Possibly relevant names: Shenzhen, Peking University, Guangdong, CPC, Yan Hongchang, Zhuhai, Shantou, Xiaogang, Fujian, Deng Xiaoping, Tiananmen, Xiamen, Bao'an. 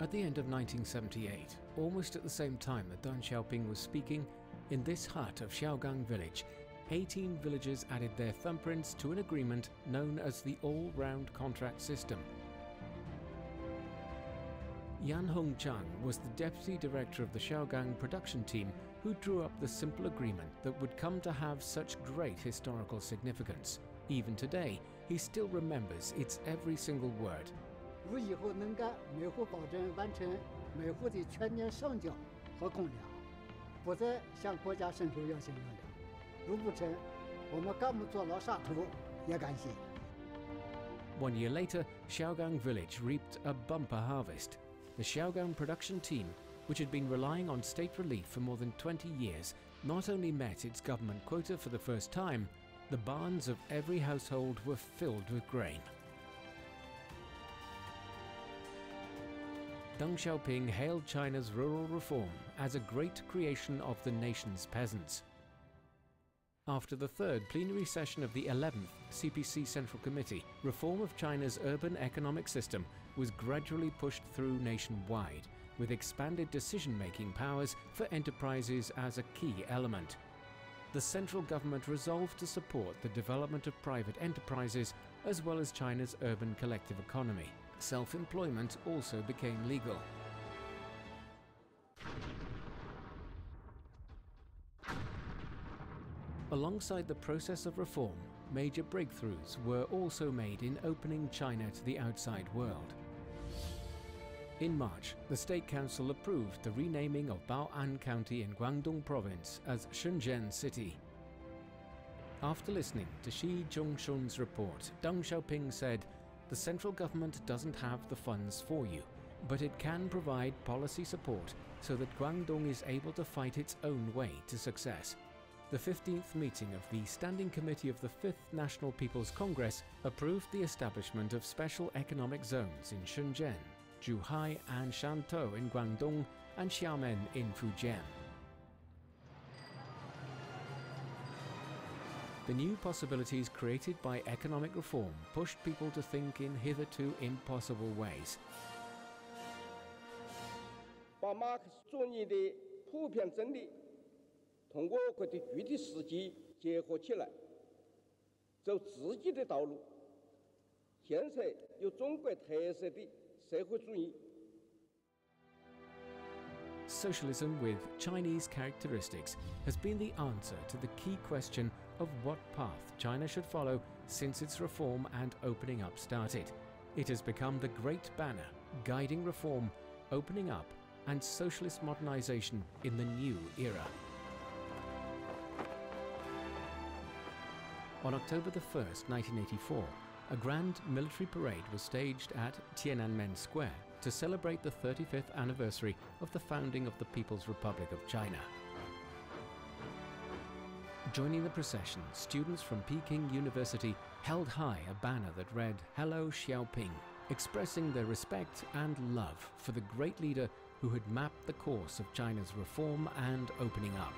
At the end of 1978, almost at the same time that Deng Xiaoping was speaking, in this hut of Xiaogang village, 18 villagers added their thumbprints to an agreement known as the all-round contract system. Yan Hongchang was the deputy director of the Xiaogang production team who drew up the simple agreement that would come to have such great historical significance. Even today, he still remembers its every single word. One year later, Xiaogang village reaped a bumper harvest. The Xiaogang production team, which had been relying on state relief for more than 20 years, not only met its government quota for the first time, the barns of every household were filled with grain. Deng Xiaoping hailed China's rural reform as a great creation of the nation's peasants. After the third plenary session of the 11th CPC Central Committee, reform of China's urban economic system was gradually pushed through nationwide, with expanded decision-making powers for enterprises as a key element. The central government resolved to support the development of private enterprises as well as China's urban collective economy. Self-employment also became legal. Alongside the process of reform, major breakthroughs were also made in opening China to the outside world. In March, the State Council approved the renaming of Bao'an County in Guangdong Province as Shenzhen City. After listening to Shi Zhongshun's report, Deng Xiaoping said, "The central government doesn't have the funds for you, but it can provide policy support so that Guangdong is able to fight its own way to success." The 15th meeting of the Standing Committee of the 5th National People's Congress approved the establishment of special economic zones in Shenzhen, Zhuhai and Shantou in Guangdong, and Xiamen in Fujian. The new possibilities created by economic reform pushed people to think in hitherto impossible ways. Socialism with Chinese characteristics has been the answer to the key question of what path China should follow since its reform and opening up started. It has become the great banner guiding reform, opening up, and socialist modernization in the new era. On October 1st, 1984, a grand military parade was staged at Tiananmen Square to celebrate the 35th anniversary of the founding of the People's Republic of China. Joining the procession, students from Peking University held high a banner that read, "Hello Xiaoping," expressing their respect and love for the great leader who had mapped the course of China's reform and opening up.